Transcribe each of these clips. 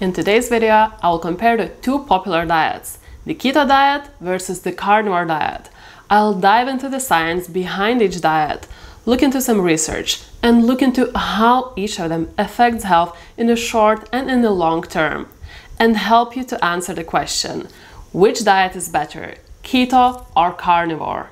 In today's video, I will compare the two popular diets, the keto diet versus the carnivore diet. I'll dive into the science behind each diet, look into some research, and look into how each of them affects health in the short and in the long term, and help you to answer the question, which diet is better, keto or carnivore?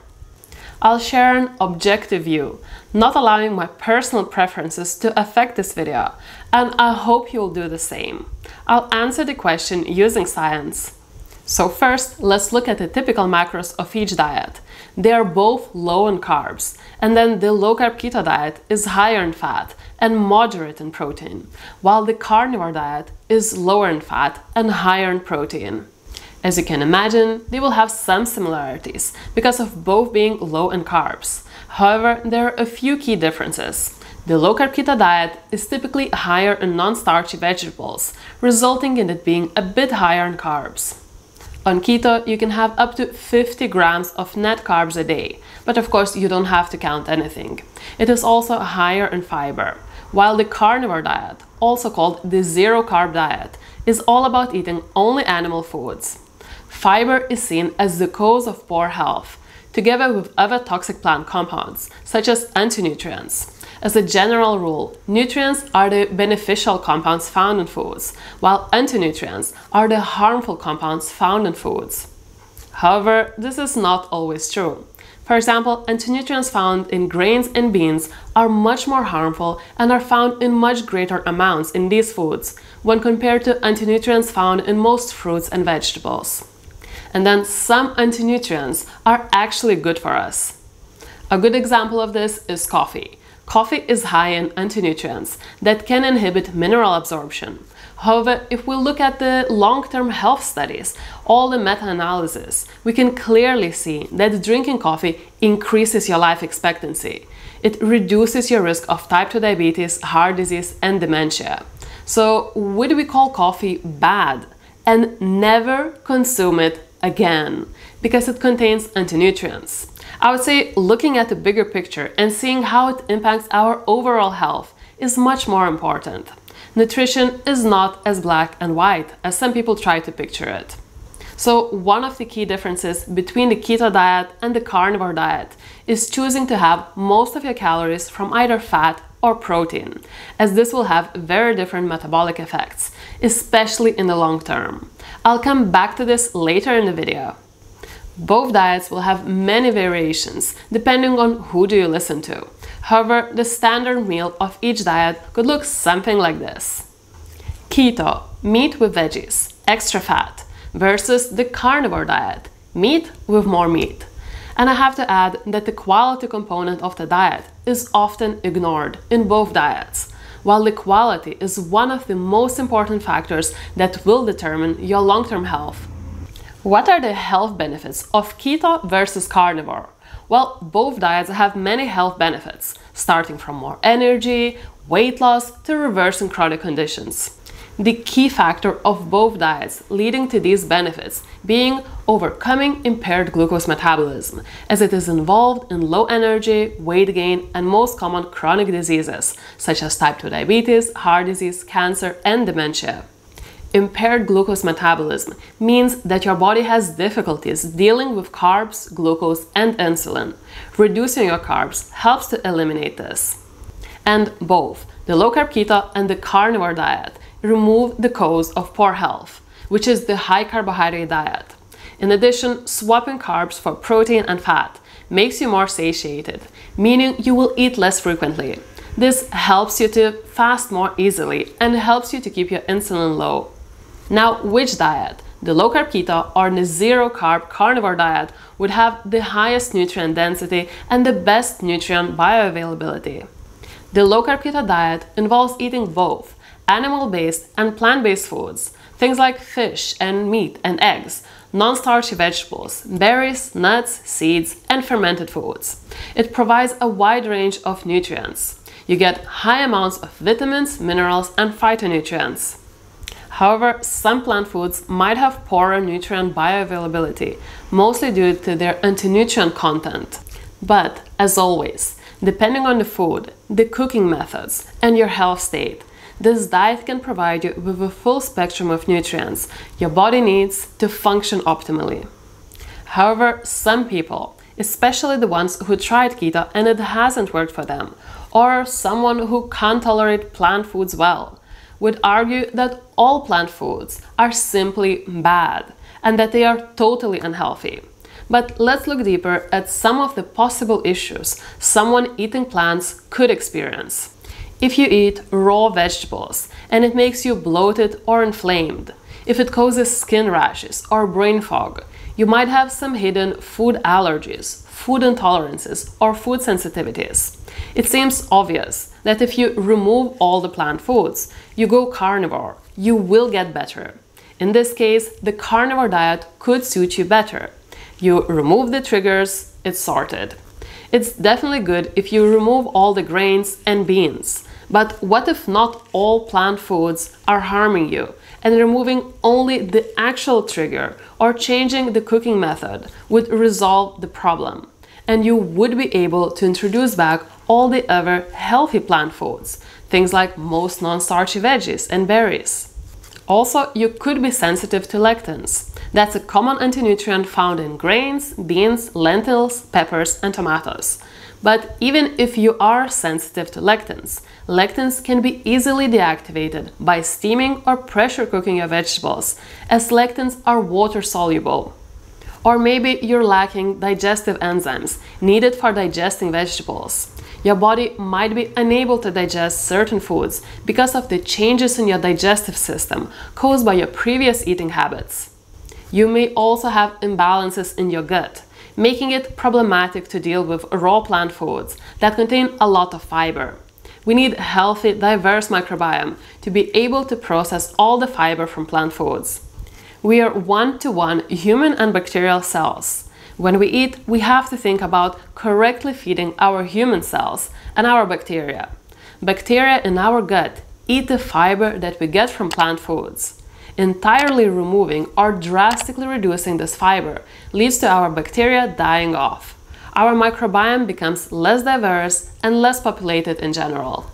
I'll share an objective view, not allowing my personal preferences to affect this video, and I hope you'll do the same. I'll answer the question using science. So first, let's look at the typical macros of each diet. They are both low in carbs, and then the low-carb keto diet is higher in fat and moderate in protein, while the carnivore diet is lower in fat and higher in protein. As you can imagine, they will have some similarities because of both being low in carbs. However, there are a few key differences. The low-carb keto diet is typically higher in non-starchy vegetables, resulting in it being a bit higher in carbs. On keto, you can have up to 50 grams of net carbs a day, but of course you don't have to count anything. It is also higher in fiber, while the carnivore diet, also called the zero-carb diet, is all about eating only animal foods. Fiber is seen as the cause of poor health, together with other toxic plant compounds, such as antinutrients. As a general rule, nutrients are the beneficial compounds found in foods, while antinutrients are the harmful compounds found in foods. However, this is not always true. For example, antinutrients found in grains and beans are much more harmful and are found in much greater amounts in these foods when compared to antinutrients found in most fruits and vegetables. And then some antinutrients are actually good for us. A good example of this is coffee. Coffee is high in antinutrients that can inhibit mineral absorption. However, if we look at the long-term health studies, all the meta-analyses, we can clearly see that drinking coffee increases your life expectancy. It reduces your risk of type 2 diabetes, heart disease, and dementia. So would we call coffee bad and never consume it again, because it contains antinutrients? I would say looking at the bigger picture and seeing how it impacts our overall health is much more important. Nutrition is not as black and white as some people try to picture it. So one of the key differences between the keto diet and the carnivore diet is choosing to have most of your calories from either fat or protein, as this will have very different metabolic effects, especially in the long term. I'll come back to this later in the video. Both diets will have many variations, depending on who do you listen to. However, the standard meal of each diet could look something like this. Keto, meat with veggies, extra fat, versus the carnivore diet, meat with more meat. And I have to add that the quality component of the diet is often ignored in both diets, while the quality is one of the most important factors that will determine your long-term health. What are the health benefits of keto versus carnivore? Well, both diets have many health benefits, starting from more energy, weight loss, to reversing chronic conditions. The key factor of both diets leading to these benefits being overcoming impaired glucose metabolism, as it is involved in low energy, weight gain, and most common chronic diseases, such as type 2 diabetes, heart disease, cancer, and dementia. Impaired glucose metabolism means that your body has difficulties dealing with carbs, glucose, and insulin. Reducing your carbs helps to eliminate this. And both the low-carb keto and the carnivore diet remove the cause of poor health, which is the high-carbohydrate diet. In addition, swapping carbs for protein and fat makes you more satiated, meaning you will eat less frequently. This helps you to fast more easily and helps you to keep your insulin low. Now, which diet, the low-carb keto or the zero-carb carnivore diet, would have the highest nutrient density and the best nutrient bioavailability? The low-carb keto diet involves eating both animal-based and plant-based foods, things like fish and meat and eggs, non-starchy vegetables, berries, nuts, seeds, and fermented foods. It provides a wide range of nutrients. You get high amounts of vitamins, minerals, and phytonutrients. However, some plant foods might have poorer nutrient bioavailability, mostly due to their antinutrient content. But, as always, depending on the food, the cooking methods, and your health state, This diet can provide you with a full spectrum of nutrients your body needs to function optimally. However, some people, especially the ones who tried keto and it hasn't worked for them, or someone who can't tolerate plant foods well, would argue that all plant foods are simply bad and that they are totally unhealthy. But let's look deeper at some of the possible issues someone eating plants could experience. If you eat raw vegetables and it makes you bloated or inflamed, if it causes skin rashes or brain fog, you might have some hidden food allergies, food intolerances, or food sensitivities. It seems obvious that if you remove all the plant foods, you go carnivore, you will get better. In this case, the carnivore diet could suit you better. You remove the triggers, it's sorted. It's definitely good if you remove all the grains and beans. But what if not all plant foods are harming you and removing only the actual trigger or changing the cooking method would resolve the problem? And you would be able to introduce back all the other healthy plant foods, things like most non-starchy veggies and berries. Also, you could be sensitive to lectins. That's a common antinutrient found in grains, beans, lentils, peppers, and tomatoes. But even if you are sensitive to lectins, lectins can be easily deactivated by steaming or pressure cooking your vegetables, as lectins are water-soluble. Or maybe you're lacking digestive enzymes needed for digesting vegetables. Your body might be unable to digest certain foods because of the changes in your digestive system caused by your previous eating habits. You may also have imbalances in your gut, making it problematic to deal with raw plant foods that contain a lot of fiber. We need a healthy, diverse microbiome to be able to process all the fiber from plant foods. We are one-to-one human and bacterial cells. When we eat, we have to think about correctly feeding our human cells and our bacteria. Bacteria in our gut eat the fiber that we get from plant foods. Entirely removing or drastically reducing this fiber leads to our bacteria dying off. Our microbiome becomes less diverse and less populated in general.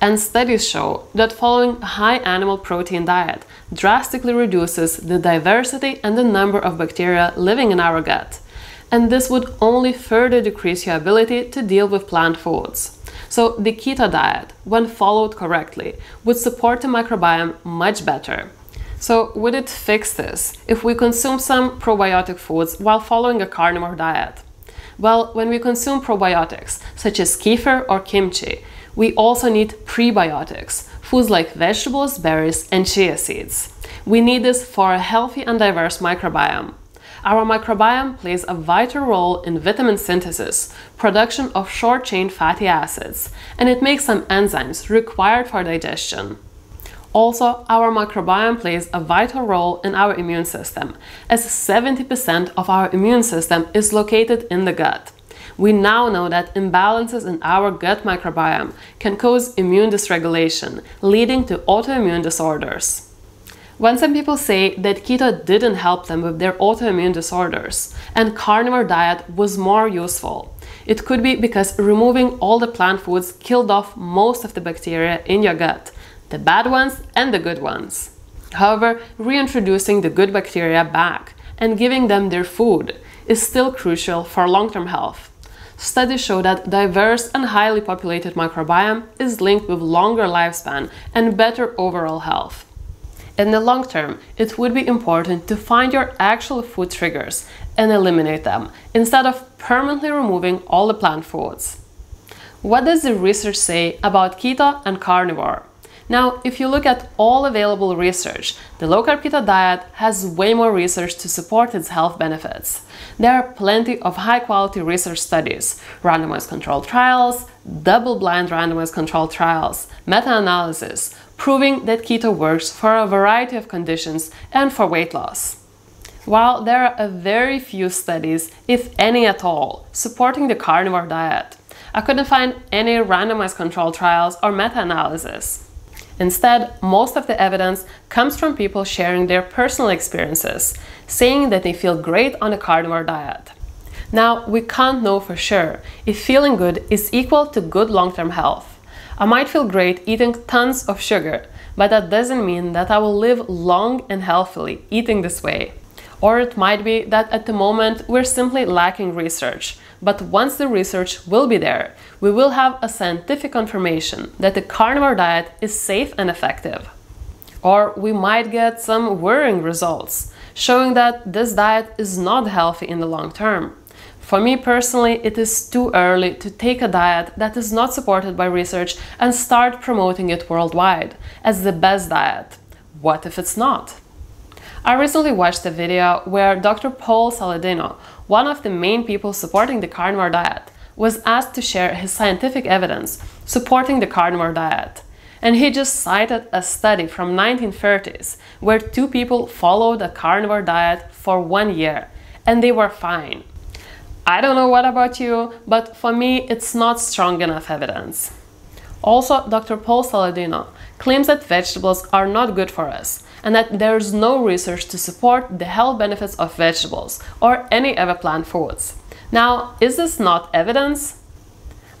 And studies show that following a high animal protein diet drastically reduces the diversity and the number of bacteria living in our gut. And this would only further decrease your ability to deal with plant foods. So the keto diet, when followed correctly, would support the microbiome much better. So would it fix this if we consume some probiotic foods while following a carnivore diet? Well, when we consume probiotics, such as kefir or kimchi, we also need prebiotics, foods like vegetables, berries, and chia seeds. We need this for a healthy and diverse microbiome. Our microbiome plays a vital role in vitamin synthesis, production of short-chain fatty acids, and it makes some enzymes required for digestion. Also, our microbiome plays a vital role in our immune system, as 70% of our immune system is located in the gut. We now know that imbalances in our gut microbiome can cause immune dysregulation, leading to autoimmune disorders. When some people say that keto didn't help them with their autoimmune disorders, and carnivore diet was more useful, it could be because removing all the plant foods killed off most of the bacteria in your gut, the bad ones and the good ones. However, reintroducing the good bacteria back and giving them their food is still crucial for long-term health. Studies show that diverse and highly populated microbiome is linked with longer lifespan and better overall health. In the long term, it would be important to find your actual food triggers and eliminate them, instead of permanently removing all the plant foods. What does the research say about keto and carnivore? Now, if you look at all available research, the low-carb keto diet has way more research to support its health benefits. There are plenty of high-quality research studies, randomized controlled trials, double-blind randomized controlled trials, meta-analysis, proving that keto works for a variety of conditions and for weight loss. While there are very few studies, if any at all, supporting the carnivore diet, I couldn't find any randomized controlled trials or meta-analysis. Instead, most of the evidence comes from people sharing their personal experiences, saying that they feel great on a carnivore diet. Now, we can't know for sure if feeling good is equal to good long-term health. I might feel great eating tons of sugar, but that doesn't mean that I will live long and healthily eating this way. Or it might be that at the moment we're simply lacking research, but once the research will be there, we will have a scientific confirmation that the carnivore diet is safe and effective. Or we might get some worrying results, showing that this diet is not healthy in the long term. For me personally, it is too early to take a diet that is not supported by research and start promoting it worldwide as the best diet. What if it's not? I recently watched a video where Dr. Paul Saladino, one of the main people supporting the carnivore diet, was asked to share his scientific evidence supporting the carnivore diet. And he just cited a study from 1930s where two people followed a carnivore diet for 1 year and they were fine. I don't know what about you, but for me it's not strong enough evidence. Also, Dr. Paul Saladino claims that vegetables are not good for us and that there is no research to support the health benefits of vegetables or any other plant foods. Now, is this not evidence?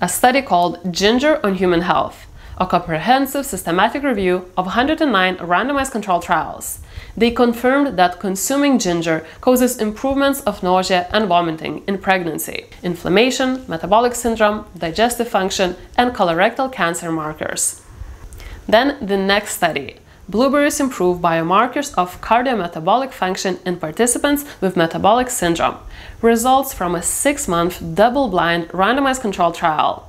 A study called Ginger on Human Health, a comprehensive systematic review of 109 randomized controlled trials. They confirmed that consuming ginger causes improvements of nausea and vomiting in pregnancy, inflammation, metabolic syndrome, digestive function, and colorectal cancer markers. Then the next study. Blueberries improve biomarkers of cardiometabolic function in participants with metabolic syndrome. Results from a 6-month double-blind randomized controlled trial.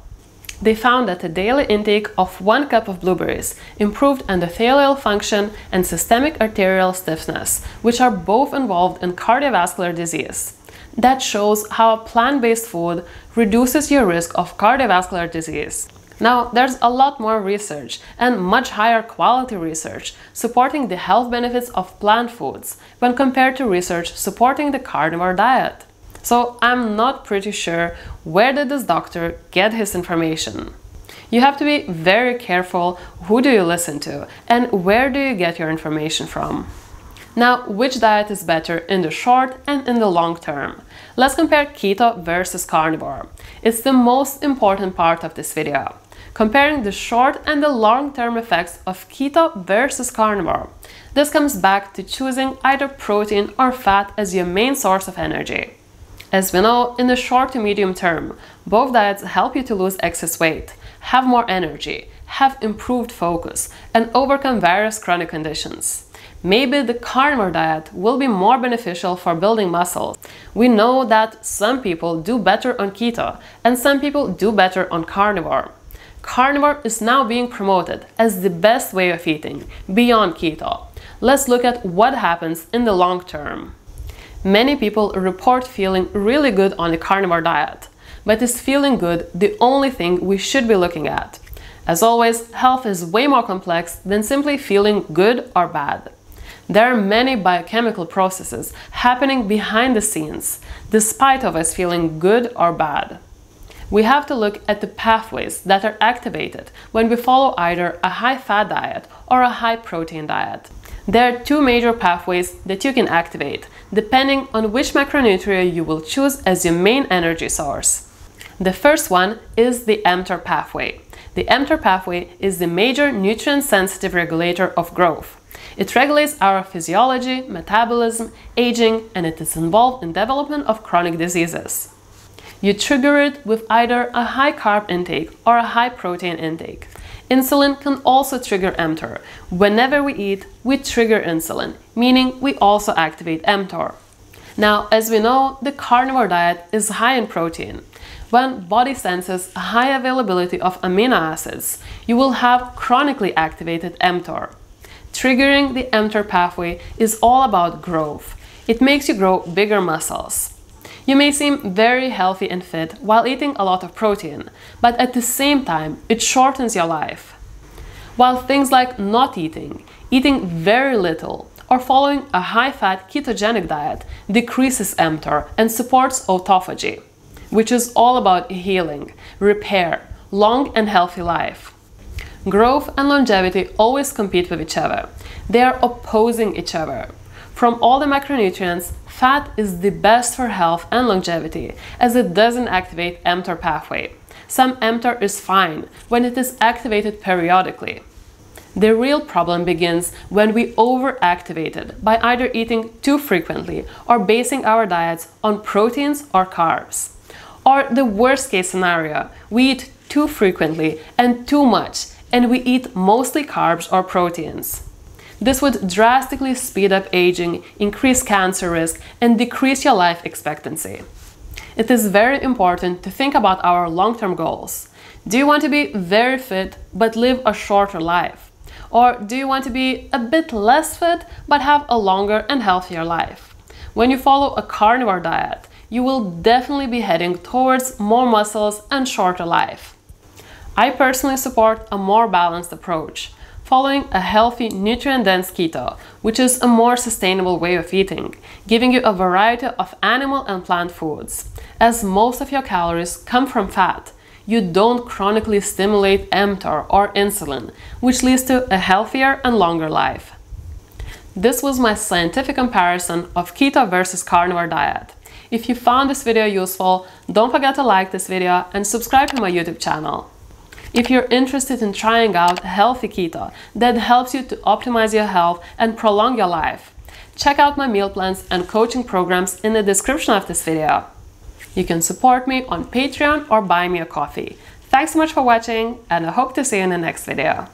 They found that a daily intake of 1 cup of blueberries improved endothelial function and systemic arterial stiffness, which are both involved in cardiovascular disease. That shows how plant-based food reduces your risk of cardiovascular disease. Now, there's a lot more research and much higher quality research supporting the health benefits of plant foods when compared to research supporting the carnivore diet. So I'm not pretty sure where did this doctor get his information. You have to be very careful who do you listen to and where do you get your information from. Now, which diet is better in the short and in the long term? Let's compare keto versus carnivore. It's the most important part of this video. Comparing the short and the long-term effects of keto versus carnivore. This comes back to choosing either protein or fat as your main source of energy. As we know, in the short to medium term, both diets help you to lose excess weight, have more energy, have improved focus, and overcome various chronic conditions. Maybe the carnivore diet will be more beneficial for building muscle. We know that some people do better on keto and some people do better on carnivore. Carnivore is now being promoted as the best way of eating, beyond keto. Let's look at what happens in the long term. Many people report feeling really good on the carnivore diet, but is feeling good the only thing we should be looking at? As always, health is way more complex than simply feeling good or bad. There are many biochemical processes happening behind the scenes, despite of us feeling good or bad. We have to look at the pathways that are activated when we follow either a high-fat diet or a high-protein diet. There are two major pathways that you can activate, depending on which macronutrient you will choose as your main energy source. The first one is the mTOR pathway. The mTOR pathway is the major nutrient-sensitive regulator of growth. It regulates our physiology, metabolism, aging, and it is involved in development of chronic diseases. You trigger it with either a high-carb intake or a high-protein intake. Insulin can also trigger mTOR. Whenever we eat, we trigger insulin, meaning we also activate mTOR. Now, as we know, the carnivore diet is high in protein. When body senses high availability of amino acids, you will have chronically activated mTOR. Triggering the mTOR pathway is all about growth. It makes you grow bigger muscles. You may seem very healthy and fit while eating a lot of protein, but at the same time, it shortens your life. While things like not eating, eating very little, or following a high-fat ketogenic diet decreases mTOR and supports autophagy, which is all about healing, repair, long and healthy life. Growth and longevity always compete with each other. They are opposing each other. From all the macronutrients, fat is the best for health and longevity, as it doesn't activate mTOR pathway, some mTOR is fine when it is activated periodically. The real problem begins when we overactivate it by either eating too frequently or basing our diets on proteins or carbs. Or the worst case scenario, we eat too frequently and too much, and we eat mostly carbs or proteins. This would drastically speed up aging, increase cancer risk, and decrease your life expectancy. It is very important to think about our long-term goals. Do you want to be very fit but live a shorter life? Or do you want to be a bit less fit but have a longer and healthier life? When you follow a carnivore diet, you will definitely be heading towards more muscles and shorter life. I personally support a more balanced approach, following a healthy, nutrient-dense keto, which is a more sustainable way of eating, giving you a variety of animal and plant foods. As most of your calories come from fat, you don't chronically stimulate mTOR or insulin, which leads to a healthier and longer life. This was my scientific comparison of keto versus carnivore diet. If you found this video useful, don't forget to like this video and subscribe to my YouTube channel. If you're interested in trying out healthy keto that helps you to optimize your health and prolong your life, check out my meal plans and coaching programs in the description of this video. You can support me on Patreon or buy me a coffee. Thanks so much for watching, and I hope to see you in the next video.